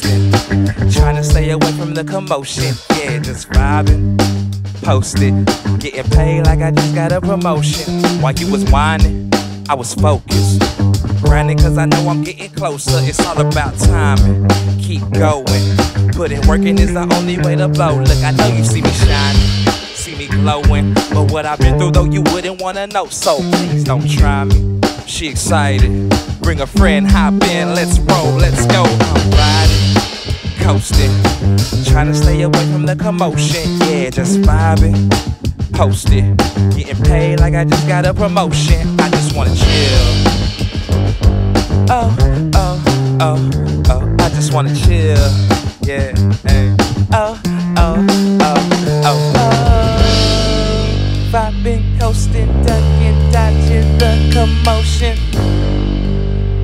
coasting, trying to stay away from the commotion. Yeah, just vibing, posted, getting paid like I just got a promotion. While you was whining, I was focused, grinding cause I know I'm getting closer. It's all about timing, keep going, putting work in is the only way to blow. Look, I know you see me shining, see me glowing, but what I've been through though you wouldn't wanna know, so please don't try me. She excited, bring a friend, hop in, let's roll, let's go. I'm riding, coasting, trying to stay away from the commotion. Yeah, just vibing, posted, getting paid like I just got a promotion. I just wanna chill. Oh, oh, oh, oh, I just wanna chill. Yeah, hey. Oh, oh, oh, oh, oh. Vibing, coasting, ducking, dodging the commotion.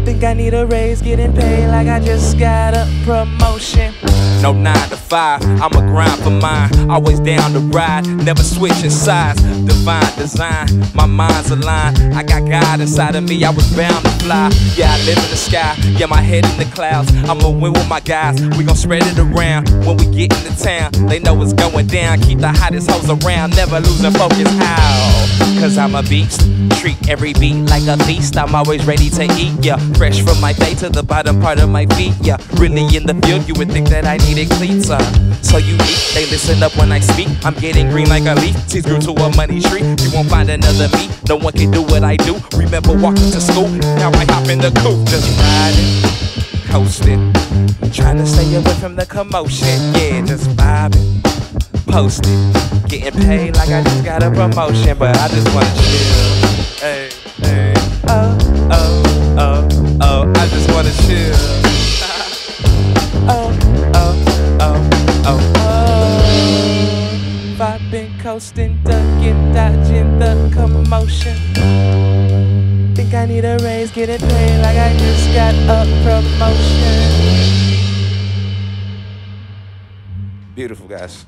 Think I need a raise, getting paid like I just got a promotion. No 9 to 5, I'ma grind for mine. Always down to ride, never switching sides. Divine design, my mind's aligned. I got God inside of me, I was bound to fly. Yeah, I live in the sky, yeah, my head in the clouds. I'ma win with my guys, we gon' spread it around. When we get into town, they know it's going down. Keep the hottest hoes around, never losing focus. How? Cause I'm a beast, treat every beat like a feast. I'm always ready to eat, yeah. Fresh from my day to the bottom part of my feet, yeah. Really in the field, you would think that I needed cleats, so unique, they listen up when I speak. I'm getting green like a leaf, teeth grew to a money tree. You won't find another me, no one can do what I do. Remember walking to school, now I hop in the coupe. Just riding, coasting, trying to stay away from the commotion. Yeah, just vibing, posting, getting paid like I just got a promotion. But I just wanna chill, hey, hey. Oh, oh, oh, oh, I just wanna chill. Oh, oh, oh, oh, oh. Vibing, coasting, ducking, dodging the commotion. Think I need a raise, get it paid like I just got a promotion. Beautiful, guys.